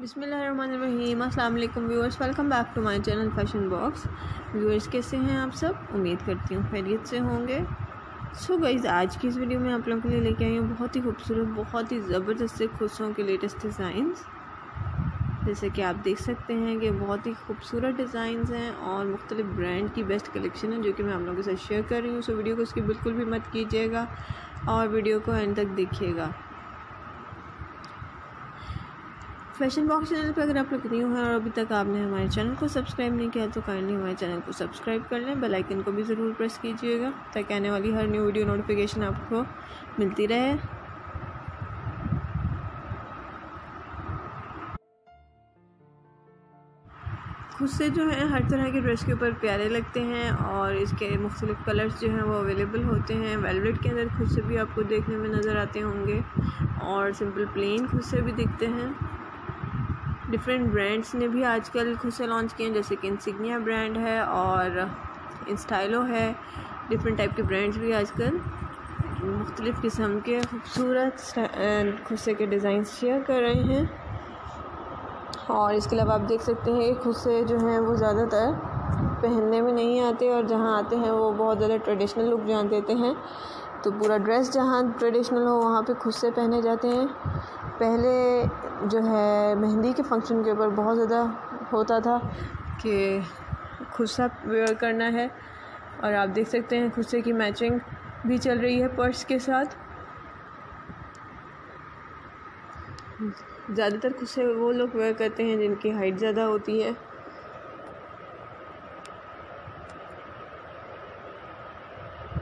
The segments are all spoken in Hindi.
बिस्मिल्लाहिर्रहमानिर्रहीम। अस्सलाम वालेकुम viewers, welcome back to my channel fashion box. Viewers कैसे हैं आप सब? उम्मीद करती हूँ खैरियत से होंगे। सो गाइज़, आज की इस वीडियो में आप लोगों के लिए लेके आई हूँ बहुत ही खूबसूरत, बहुत ही ज़बरदस्त से खुस्सों के लेटेस्ट डिज़ाइंस। जैसे कि आप देख सकते हैं कि बहुत ही खूबसूरत डिज़ाइंस हैं और मुख्तलिफ ब्रांड की बेस्ट कलेक्शन है जो कि मैं आप लोगों के साथ शेयर कर रही हूँ। सो वीडियो को इसकी बिल्कुल भी मत कीजिएगा और वीडियो को एंड तक देखिएगा। फैशन बॉक्स चैनल पर अगर आप लोग न्यू हैं और अभी तक आपने हमारे चैनल को सब्सक्राइब नहीं किया तो काइंडली हमारे चैनल को सब्सक्राइब कर लें। बेल आइकन को भी ज़रूर प्रेस कीजिएगा ताकि आने वाली हर न्यू वीडियो नोटिफिकेशन आपको मिलती रहे। खुस्से जो हैं हर तरह के ड्रेस के ऊपर प्यारे लगते हैं और इसके मुख्तलिफ कलर्स जो हैं वो अवेलेबल होते हैं। वेलवेट के अंदर खुस्से भी आपको देखने में नज़र आते होंगे और सिंपल प्लेन खुस्से भी दिखते हैं। डिफरेंट ब्रांड्स ने भी आजकल खुस्से लॉन्च किए हैं, जैसे कि इंसिग्निया ब्रांड है और इंस्टाइलो है। डिफरेंट टाइप के ब्रांड्स भी आजकल मुख्तलिफ़ किस्म के खूबसूरत खुस्से के डिज़ाइन शेयर कर रहे हैं। और इसके अलावा आप देख सकते हैं कि खुस्से जो हैं वो ज़्यादातर पहनने में नहीं आते और जहाँ आते हैं वो बहुत ज़्यादा ट्रेडिशनल लुक जहाँ देते हैं। तो पूरा ड्रेस जहाँ ट्रेडिशनल हो वहाँ पे खुस्से पहने जाते हैं। पहले जो है मेहंदी के फंक्शन के ऊपर बहुत ज़्यादा होता था कि खुस्सा वेयर करना है और आप देख सकते हैं खुस्से की मैचिंग भी चल रही है पर्स के साथ। ज़्यादातर खुस्से वो लोग वेयर करते हैं जिनकी हाइट ज़्यादा होती है।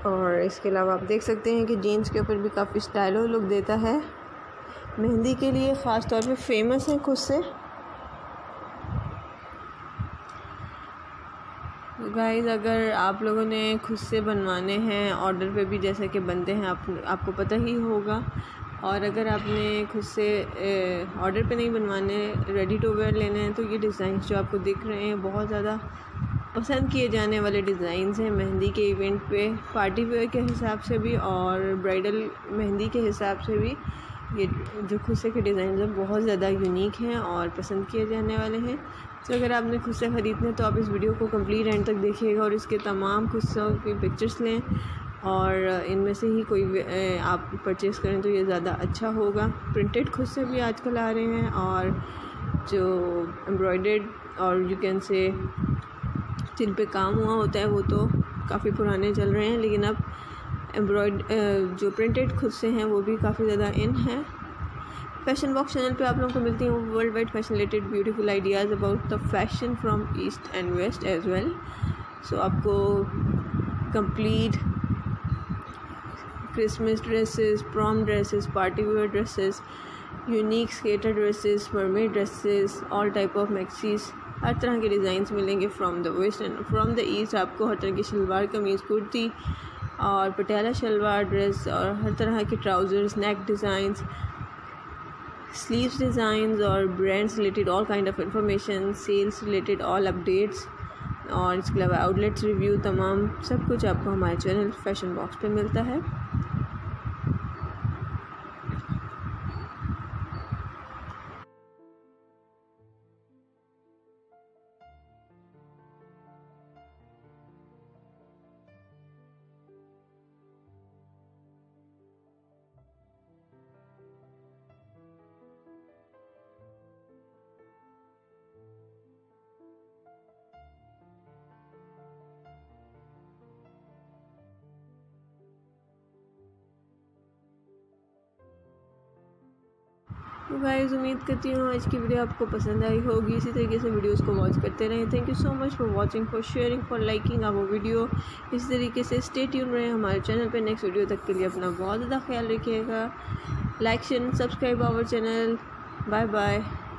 और इसके अलावा आप देख सकते हैं कि जीन्स के ऊपर भी काफ़ी स्टाइलो लुक देता है। मेहंदी के लिए ख़ास तौर पे फेमस है खुस्से। गाइस, अगर आप लोगों ने खुस्से बनवाने हैं ऑर्डर पे भी जैसे कि बनते हैं आपको पता ही होगा। और अगर आपने खुस्से ऑर्डर पे नहीं बनवाने, रेडी टू वेयर लेने हैं तो ये डिज़ाइन जो आपको दिख रहे हैं बहुत ज़्यादा पसंद किए जाने वाले डिज़ाइंस हैं। मेहंदी के इवेंट पे पार्टी वेयर के हिसाब से भी और ब्राइडल मेहंदी के हिसाब से भी ये जो खुस्से के डिज़ाइन हैं बहुत ज़्यादा यूनिक हैं और पसंद किए जाने वाले हैं। तो अगर आपने खुस्से ख़रीदने तो आप इस वीडियो को कंप्लीट एंड तक देखिएगा और इसके तमाम खुस्सों की पिक्चर्स लें और इनमें से ही कोई आप परचेज़ करें तो ये ज़्यादा अच्छा होगा। प्रिंटेड खुस्से भी आजकल आ रहे हैं और जो एम्ब्रॉयडर्ड और यू कैन से जिन पे काम हुआ होता है वो तो काफ़ी पुराने चल रहे हैं, लेकिन अब जो प्रिंटेड खुस्से हैं वो भी काफ़ी ज़्यादा इन हैं। फैशन बॉक्स चैनल पे आप लोगों को मिलती हैं world wide fashion related beautiful ideas about the fashion from east and west as well. So आपको complete Christmas dresses, prom dresses, party wear dresses, unique skater dresses, mermaid dresses, all type of maxis, हर तरह के डिज़ाइंस मिलेंगे from the west and from the east. आपको हर तरह की शलवार कमीज़, कुर्ती और पटियाला शलवार ड्रेस और हर तरह के trousers, neck designs, sleeves designs और brands related all kind of information, sales related all updates और इसके अलावा आउटलेट्स रिव्यू, तमाम सब कुछ आपको हमारे चैनल फैशन बॉक्स पर मिलता है। तो गाइस, उम्मीद करती हूँ आज की वीडियो आपको पसंद आई होगी। इसी तरीके से वीडियोस को वॉच करते रहें। Thank you so much for watching, for sharing, for liking our video. इस तरीके से स्टे ट्यून रहें हमारे चैनल पे। नेक्स्ट वीडियो तक के लिए अपना बहुत ज़्यादा ख्याल रखिएगा। Like, share, subscribe our channel. Bye bye.